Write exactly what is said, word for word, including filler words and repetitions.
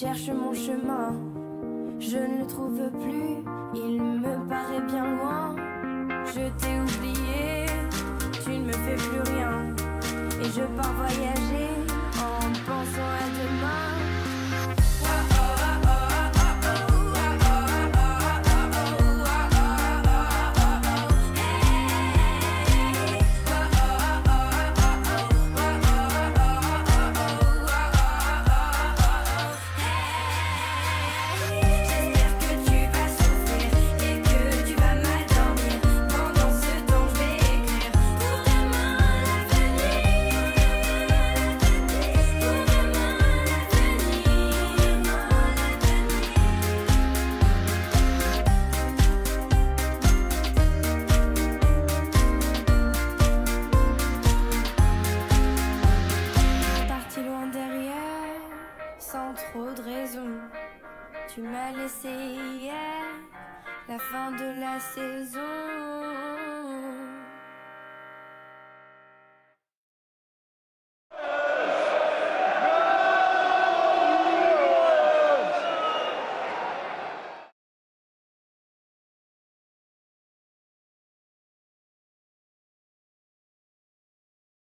cherche mon chemin, je ne le trouve plus, il me paraît bien loin. Je t'ai oublié, tu ne me fais plus rien, et je pars voyager en pensant à demain. Tu m'as laissé hier, la fin de la saison.